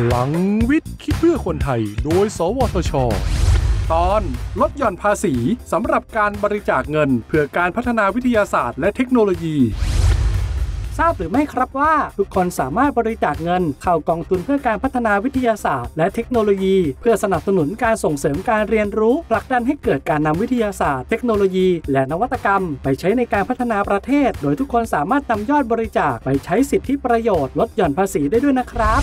พลังวิทย์คิดเพื่อคนไทยโดยสวทช.ตอนลดหย่อนภาษีสำหรับการบริจาคเงินเพื่อการพัฒนาวิทยาศาสตร์และเทคโนโลยีทราบหรือไม่ครับว่าทุกคนสามารถบริจาคเงินเข้ากองทุนเพื่อการพัฒนาวิทยาศาสตร์และเทคโนโลยีเพื่อสนับสนุนการส่งเสริมการเรียนรู้ผลักดันให้เกิดการนำวิทยาศาสตร์เทคโนโลยีและนวัตกรรมไปใช้ในการพัฒนาประเทศโดยทุกคนสามารถนำยอดบริจาคไปใช้สิทธิประโยชน์ลดหย่อนภาษีได้ด้วยนะครับ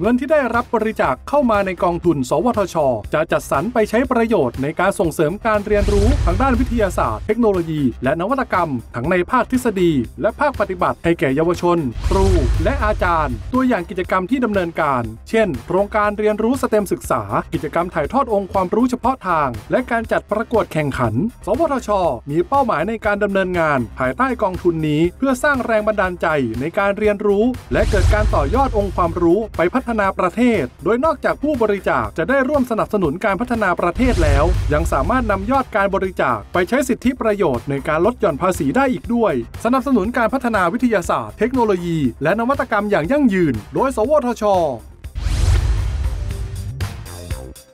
เงินที่ได้รับบริจาคเข้ามาในกองทุนสวทช.จะจัดสรรไปใช้ประโยชน์ในการส่งเสริมการเรียนรู้ทางด้านวิทยาศาสตร์เทคโนโลยีและนวัตกรรมทั้งในภาคทฤษฎีและภาคปฏิบัติให้แก่เยาวชนครูและอาจารย์ตัวอย่างกิจกรรมที่ดำเนินการเช่นโครงการเรียนรู้สเต็มศึกษากิจกรรมถ่ายทอดองค์ความรู้เฉพาะทางและการจัดประกวดแข่งขันสวทช.มีเป้าหมายในการดำเนินงานภายใต้กองทุนนี้เพื่อสร้างแรงบันดาลใจในการเรียนรู้และเกิดการต่อยอดองค์ความรู้ไปพัฒนาประเทศโดยนอกจากผู้บริจาคจะได้ร่วมสนับสนุนการพัฒนาประเทศแล้วยังสามารถนำยอดการบริจาคไปใช้สิทธิประโยชน์ในการลดหย่อนภาษีได้อีกด้วยสนับสนุนการพัฒนาวิทยาศาสตร์เทคโนโลยีและนวัตกรรมอย่างยั่งยืนโดยสวทช.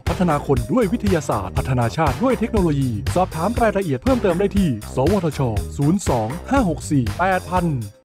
พัฒนาคนด้วยวิทยาศาสตร์พัฒนาชาติด้วยเทคโนโลยีสอบถามรายละเอียดเพิ่มเติมได้ที่สวทช. 02 564 8000